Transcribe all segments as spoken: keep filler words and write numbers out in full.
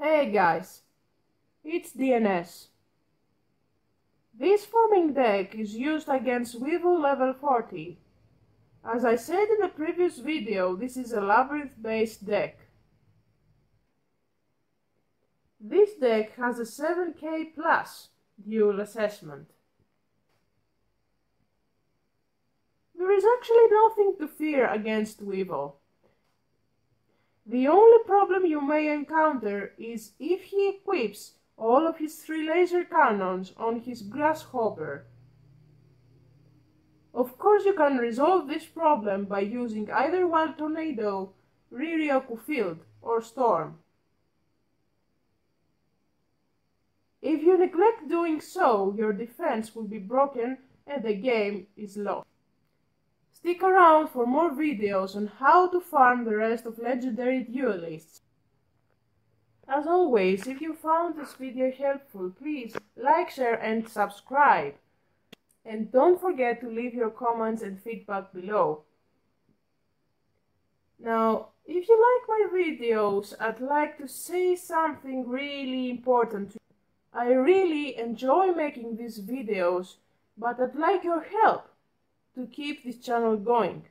Hey guys, it's D N S. This farming deck is used against Weevil level forty. As I said in the previous video, this is a Labyrinth based deck. This deck has a seven K plus dual assessment. There is actually nothing to fear against Weevil. The only problem you may encounter is if he equips all of his three laser cannons on his grasshopper. Of course you can resolve this problem by using either Wild Tornado, Riryoku Field or Storm. If you neglect doing so, your defense will be broken and the game is lost. Stick around for more videos on how to farm the rest of Legendary Duelists. As always, if you found this video helpful, please like, share and subscribe. And don't forget to leave your comments and feedback below. Now, if you like my videos, I'd like to say something really important to you. I really enjoy making these videos, but I'd like your help to keep this channel going.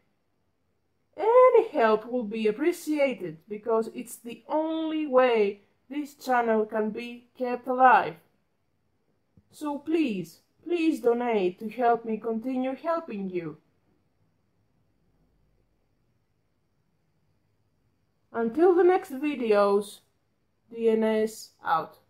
Any help will be appreciated because it's the only way this channel can be kept alive. So please, please donate to help me continue helping you. Until the next videos, D N S out.